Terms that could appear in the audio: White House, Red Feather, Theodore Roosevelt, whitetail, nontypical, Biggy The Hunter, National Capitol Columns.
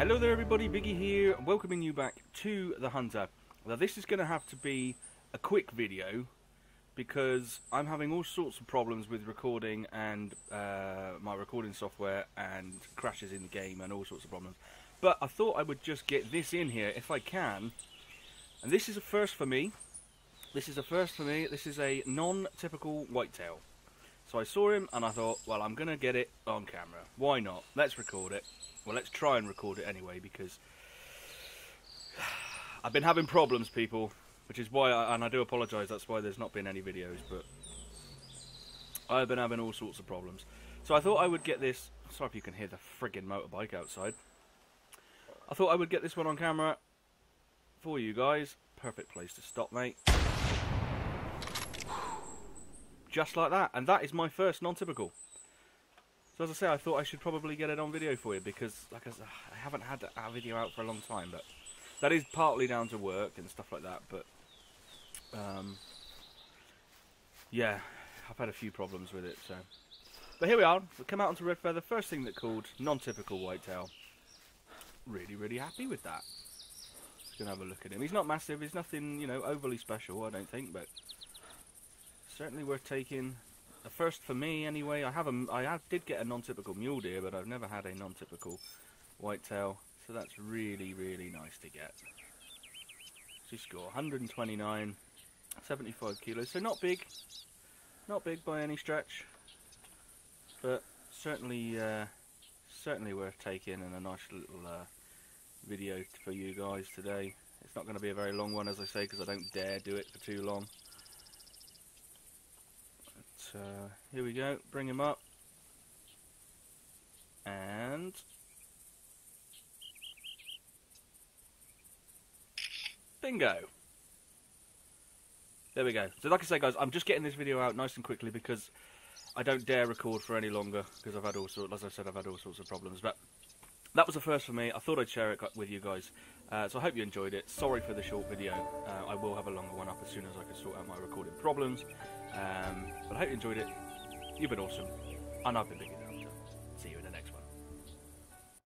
Hello there everybody, Biggy here, welcoming you back to The Hunter. Now this is going to have to be a quick video because I'm having all sorts of problems with recording and my recording software and crashes in the game and all sorts of problems. But I thought I would just get this in here if I can. And this is a first for me. This is a non-typical whitetail. So I saw him and I thought, well, I'm going to get it on camera. Why not? Let's record it. Well, let's try and record it anyway, because I've been having problems, people, which is why, and I do apologise, that's why there's not been any videos, but I've been having all sorts of problems. So I thought I would get this, sorry if you can hear the friggin' motorbike outside, I thought I would get this one on camera for you guys. Perfect place to stop, mate. Just like that, and that is my first non-typical. So as I say, I thought I should probably get it on video for you because, like I said, I haven't had a video out for a long time, but that is partly down to work and stuff like that, but yeah, I've had a few problems with it, so. But here we are, we come out onto Red Feather, first thing that called, non-typical whitetail. Really, really happy with that. Just gonna have a look at him. He's not massive, he's nothing, you know, overly special, I don't think, but certainly worth taking. The first for me, anyway. I did get a non-typical mule deer, but I've never had a non-typical whitetail, so that's really, really nice to get. She scored 129, 75 kilos, so not big, not big by any stretch, but certainly, certainly worth taking, and a nice little video for you guys today. It's not going to be a very long one, as I say, because I don't dare do it for too long. Here we go, bring him up, and bingo, there we go. So like I say guys, I'm just getting this video out nice and quickly because I don't dare record for any longer because I've had all sorts, as I said, I've had all sorts of problems, but that was the first for me. I thought I'd share it with you guys, so I hope you enjoyed it. Sorry for the short video, I will have a longer one up as soon as I can sort out my recording problems, but I hope you enjoyed it. You've been awesome, and I've been Biggy.